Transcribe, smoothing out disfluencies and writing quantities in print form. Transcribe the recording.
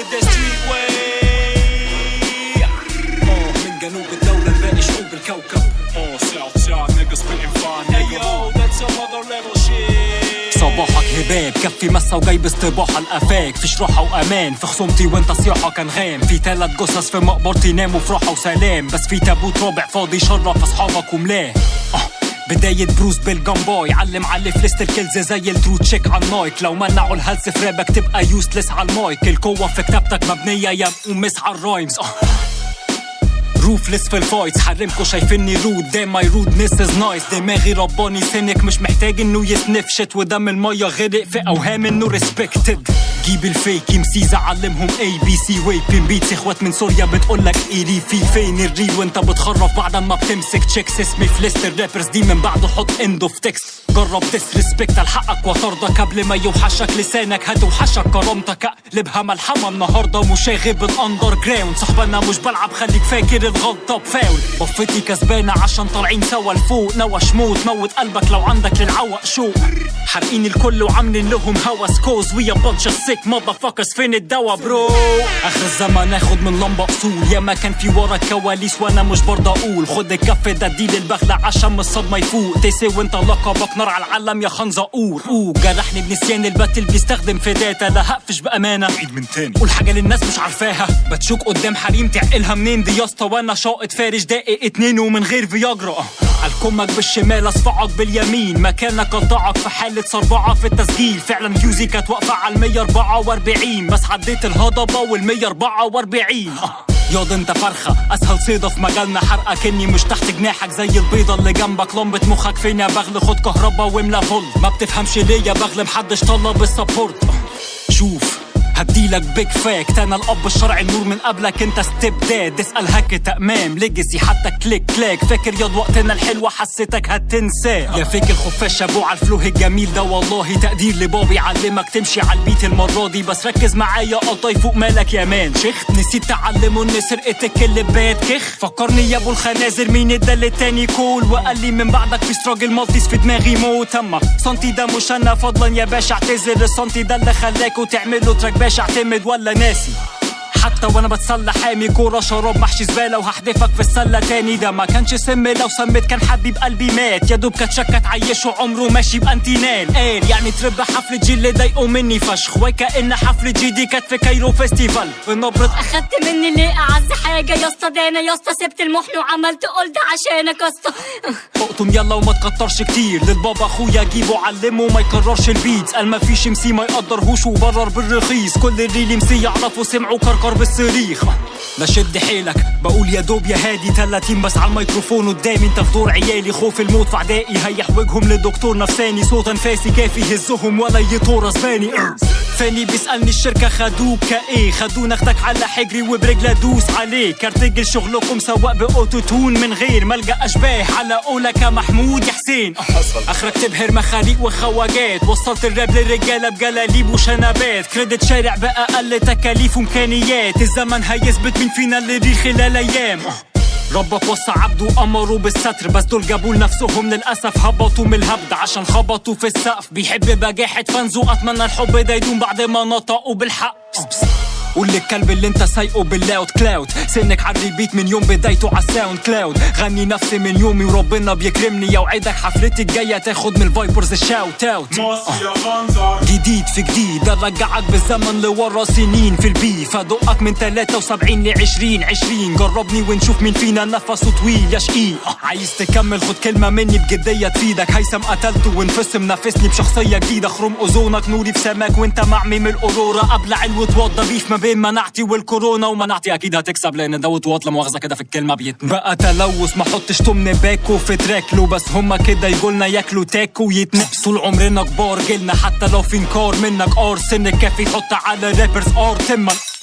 with that street way. من جنوب الدولة باقي شعوب الكوكب. South side niggas spittin' fine nigga. Yo, that's some other level shit. صباحك هباب كفي مسة وجايب استباحة القفاك. فيش راحة وأمان في خصومتي وأنت صياحة كان غام. في 3 جثث في مقبرتي ناموا في راحة وسلام. بس في تابوت رابع فاضي شرف أصحابك وملاه. بداية بروس بالجمباي علم على فليست الكيلز زي الترو تشيك على النايك. لو منعوا الهلس في رابك تبقى يوسلس على المايك. القوة في كتابتك مبنية يا مقمص على الرايمز. روفلس في الفايتس حرمكوا شايفيني رود. دام ماي رودنس از نايس. دماغي رباني سنك مش محتاج انه يسنف شت. ودم المية غرق في اوهام انه ريسبكتد. جيب الفيك امسيز علمهم اي بي سي واي بين بيتس. اخوات من سوريا بتقولك ايري في فين الريل وانت بتخرف بعد ما بتمسك تشيكس. اسمي في ليست الرابرز دي من بعده حط اند اوف تكست. جرب ديسريسبكت لحقك وطردك قبل ما يوحشك لسانك. هتوحشك كرامتك اقلبها ملحمة النهارده. مشاغب الاندر جراوند صاحبنا مش بلعب خليك فاكر الغلطة بفاول. وفتي كسبانة عشان طالعين سوا لفوق. نوش موت موت قلبك لو عندك للعوق شوق. حارقين الكل وعاملين لهم هوس كوز. ويا بانش سيك ماذر فاكرز فين الدوا برو. اخر الزمن اخد من لمبة اصول. ياما كان في ورا الكواليس وانا مش برضه اقول. خد الكف ده ديل البغلة عشان من الصدمة يفوق. تسي وانت لقبك نار على العالم يا خنزقور. جرحني بنسيان الباتل بيستخدم في داتا. لا هقفش بامانة عيد من تاني. قول حاجة للناس مش عارفاها. بتشوك قدام حريم تعقلها منين دي يا اسطى. وانا شاقط فارش دقيق 2 ومن غير فياجرا. الكمك بالشمال اصفعك باليمين. مكانك قطعك في حالة صربعة في التسجيل. فعلا ميوزي كانت واقفة على 144 بس عديت الهضبة وال144. ياض انت فرخة اسهل صيدة في مجالنا. حرقك اني مش تحت جناحك زي البيضة اللي جنبك. لمبة مخك فين يا بغل خد كهربا واملا فولت. ما بتفهمش ليه يا بغل محدش طلب السبورت. شوف هديلك بيج فاكت. انا الاب الشرعي النور من قبلك انت ستيب داد. اسال هك تأمام ليجسي حتى كليك كلاك. فاكر ياض وقتنا الحلوة حسيتك هتنساه. يا فيك الخفاش ابو على الفلوه الجميل ده. والله تقدير لبابي علمك تمشي على البيت المرة دي. بس ركز معايا قطاي فوق مالك يا مان. شيخ نسيت تعلمه ان سرقتك اللي بات كيخ. فكرني يا ابو الخنازر مين ادى للتاني كول. وقال لي من بعدك في ستراجل مالتيس في دماغي موت. اما سنتي ده مش انا فضلا يا باشا اعتذر. السنتي ده اللي خلاك وتعمله تراك باش اعتمد ولا ناسي. حتى وانا بتسلى حامي كورة شراب محشي زبالة. وهحدفك في السلة تاني. ده ما كانش سم لو سميت كان حبيب قلبي مات. يا دوب كانت شكة تعيشه عمره ماشي بانتينال. قال يعني ترب حفلة جي اللي ضايقوا مني فشخ. وكأن حفلة جي دي كانت في كايرو فيستيفال. النبرة اخدت مني ليه اعز حاجة يا اسطى. ده انا يا اسطى سبت المحن وعملت قلت عشانك يا اسطى. اقطم يلا وما تكترش كتير. للبابا اخويا جيبه علمه ما يكررش البيتس. قال ما فيش مسي ما يقدرهوش وبرر بالرخيص. كل اللي مسي يعرفوا سمعوا كركر بالصريخ. لا شد حيلك بقول يا دوب يا هادي 30 بس على الميكروفون قدامي. انت في دور عيالي خوف الموت في اعدائي. هيح وجههم للدكتور نفساني. صوت انفاسي كافي هزهم ولا يطور اسباني. فاني بيسالني الشركه خدوك كايه. خدونا اختك على حجري وبرجله دوس عليه. كارتجل شغلكم سواق باوتو تون من غير ملجا اشباه. على قولك يا محمود يا حسين اخرك تبهر مخاريق وخواجات. وصلت الراب للرجاله بجلاليب وشنبات. كريدت شارع باقل تكاليف وامكانيات. الزمن هيثبت مين فينا اللي دي خلال ايام. ربك وصى عبده وامره بالستر. بس دول جابوا لنفسهم للاسف. هبطوا من الهبد عشان خبطوا في السقف. بيحب بجاحة فانزو. اتمنى الحب ده يدوم بعد ما نطقوا بالحق. قول للكلب اللي انت سايقه باللاوت كلاود. سنك على الريبيت من يوم بدايته على الساوند كلاود. غني نفسي من يومي وربنا بيكرمني. يا وعدك حفلتي الجايه تاخد من الفايبرز الشاوت اوت. جديد في جديد ده رجعك بالزمن لورا سنين. في البيف هدقك من 73 ل 2020. جربني ونشوف مين فينا نفسه طويل يا شقيق. عايز تكمل خد كلمه مني بجديه تفيدك. هيثم قتلته وانفصم نافسني بشخصيه جديده. خروم اوزونك نوري بسماك وانت معمم الاورورا. قبل علوه وضى بيف بين مناعتي والكورونا. ومناعتي اكيد هتكسب لان دوت واطلة مؤاخذه كده في الكلمه بيتنا. بقى تلوث ما حطش تمن باكو في تراكلو. بس هما كده يقولنا ياكلوا تاكو ويتنقصوا. طول عمرنا كبار جيلنا حتى لو في انكار منك. ار سنك كافي حط على رابرز ار تمن.